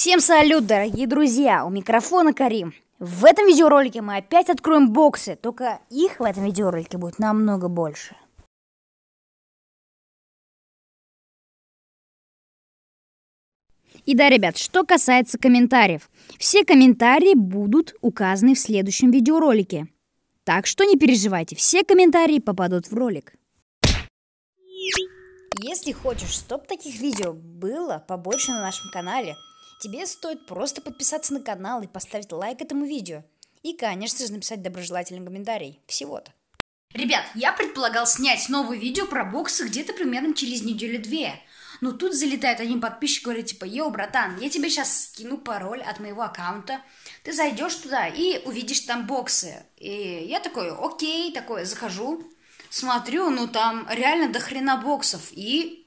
Всем салют, дорогие друзья! У микрофона Карим. В этом видеоролике мы опять откроем боксы, только их в этом видеоролике будет намного больше. И да, ребят, что касается комментариев. Все комментарии будут указаны в следующем видеоролике. Так что не переживайте, все комментарии попадут в ролик. Если хочешь, чтобы таких видео было побольше на нашем канале, тебе стоит просто подписаться на канал и поставить лайк этому видео. И, конечно же, написать доброжелательный комментарий. Всего-то. Ребят, я предполагал снять новое видео про боксы где-то примерно через неделю-две. Но тут залетает один подписчик и говорит, типа, йоу, братан, я тебе сейчас скину пароль от моего аккаунта, ты зайдешь туда и увидишь там боксы. И я такой, окей, такой, захожу, смотрю, ну там реально до хрена боксов. И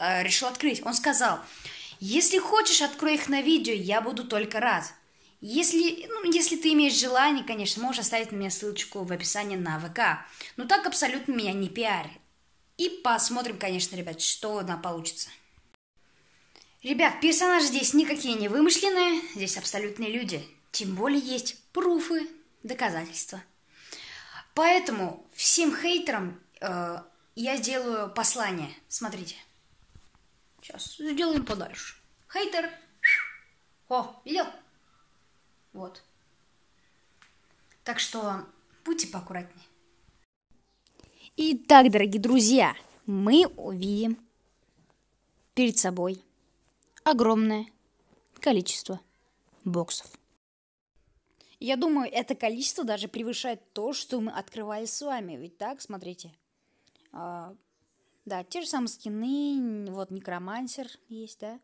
решил открыть. Он сказал, если хочешь, открой их на видео, я буду только рад. Если ты имеешь желание, конечно, можешь оставить на меня ссылочку в описании на ВК. Но так абсолютно меня не пиарит. И посмотрим, конечно, ребят, что нам получится. Ребят, персонажи здесь никакие не вымышленные, здесь абсолютные люди. Тем более есть пруфы, доказательства. Поэтому всем хейтерам я сделаю послание. Смотрите. Сейчас сделаем подальше. Хейтер. О, видел? Вот. Так что будьте поаккуратнее. Итак, дорогие друзья, мы увидим перед собой огромное количество боксов. Я думаю, это количество даже превышает то, что мы открывали с вами. Ведь так, смотрите. Да, те же самые скины. Вот некромансер есть, да?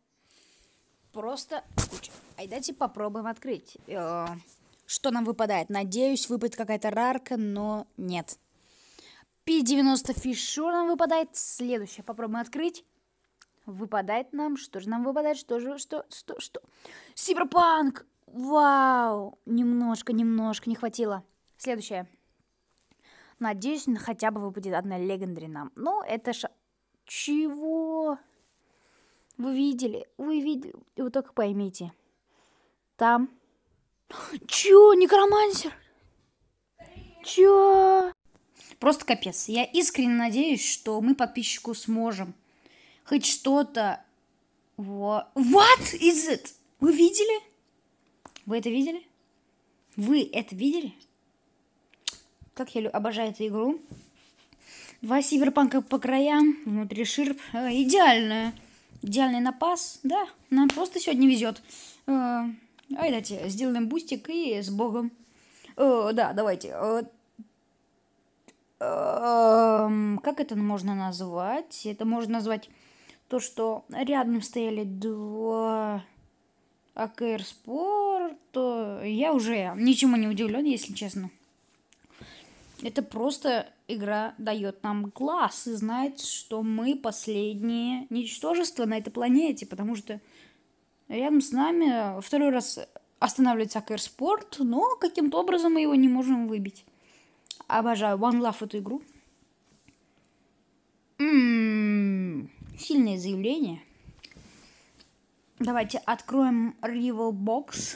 Просто куча. Давайте попробуем открыть. Что нам выпадает? Надеюсь, выпадет какая-то рарка, но нет. P90 Fisher нам выпадает. Следующее попробуем открыть. Выпадает нам. Что же нам выпадает? Что? Cyberpunk! Вау! Немножко не хватило. Следующее. Надеюсь, хотя бы выпадет одна легендарь нам. Ну, это ж... Чего? Вы видели? Вы только поймите. Там... Чё? Некромансер? Чё? Просто капец. Я искренне надеюсь, что мы подписчику сможем хоть что-то... What is it? Вы видели? Вы это видели? Как я обожаю эту игру. Два Сиберпанка по краям, внутри ширп. Идеальная. Идеальный напас. Да, нам просто сегодня везет. Давайте сделаем бустик и с богом. Да, давайте... Как это можно назвать? Это можно назвать то, что рядом стояли два АКР Спорт. Я уже ничему не удивлен, если честно. Это просто игра дает нам глаз и знает, что мы последние ничтожества на этой планете, потому что рядом с нами второй раз останавливается АКР Спорт, но каким-то образом мы его не можем выбить. Обожаю One Love эту игру. Сильное заявление. Давайте откроем Rival Box.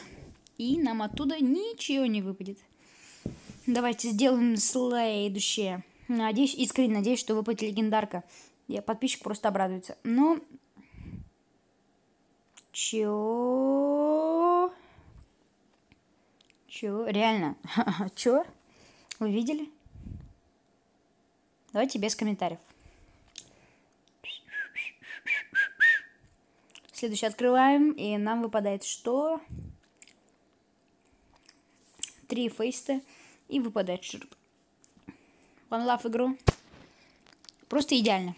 И нам оттуда ничего не выпадет. Давайте сделаем следующее. Надеюсь, искренне надеюсь, что выпадет легендарка. Подписчик просто обрадуется. Но... Чё? Реально. Чё? Вы видели? Давайте без комментариев. Следующий открываем, и нам выпадает что? Три фейста, и выпадает ширп. One Love игру. Просто идеально.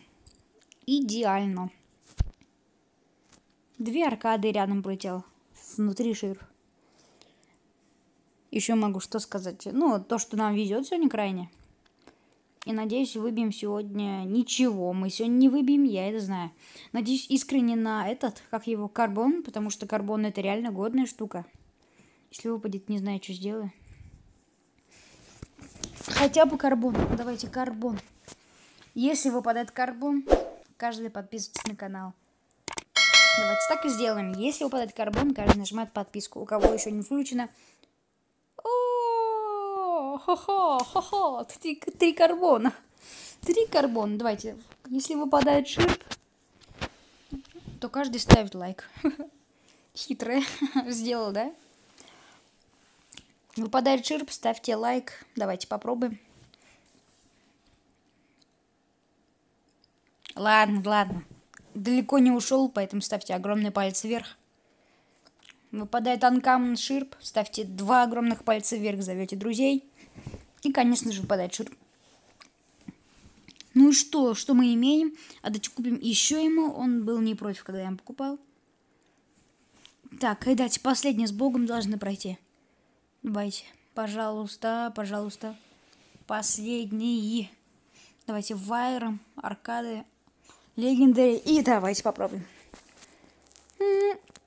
Идеально. Две аркады рядом пролетело. Внутри ширп. Еще могу что сказать. Ну, то, что нам везет сегодня крайне. И надеюсь, выбьем сегодня ничего. Мы сегодня не выбьем, я это знаю. Надеюсь, искренне на этот, как его, карбон. Потому что карбон это реально годная штука. Если выпадет, не знаю, что сделаю. Хотя бы карбон. Давайте карбон. Если выпадает карбон, каждый подписывается на канал. Давайте так и сделаем. Если упадает карбон, каждый нажимает подписку. У кого еще не включено... О, хо-хо, хо-хо, три карбона. Три карбона, давайте. Если выпадает шип, то каждый ставит лайк. Хитрое сделал, да? Выпадает ширп, ставьте лайк. Давайте попробуем. Ладно, ладно. Далеко не ушел, поэтому ставьте огромный палец вверх. Выпадает анкамон ширп, ставьте два огромных пальца вверх, зовете друзей. И, конечно же, выпадает ширп. Ну и что? Что мы имеем? А дайте купим еще ему. Он был не против, когда я ему покупал. Так, и дайте последнее с Богом должны пройти. Давайте, пожалуйста, пожалуйста. Последние. Давайте вайром, аркады, легендари. И давайте попробуем.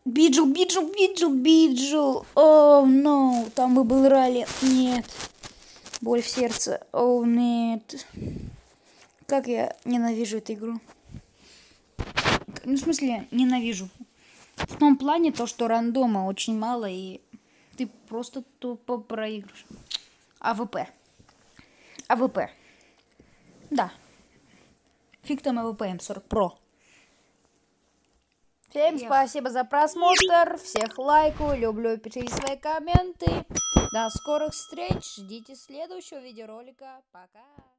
Биджу, биджу, биджу, биджу. Оу, ноу, там бы был ралли. Нет. Боль в сердце. Оу, нет. Как я ненавижу эту игру. Ну, в смысле, ненавижу. В том плане, то, что рандома очень мало, и ты просто тупо проигрываешь. АВП. АВП. Да. Фиг там АВП М40 Pro. Всем спасибо за просмотр. Всех лайку. Люблю. Пишите свои комменты. До скорых встреч. Ждите следующего видеоролика. Пока.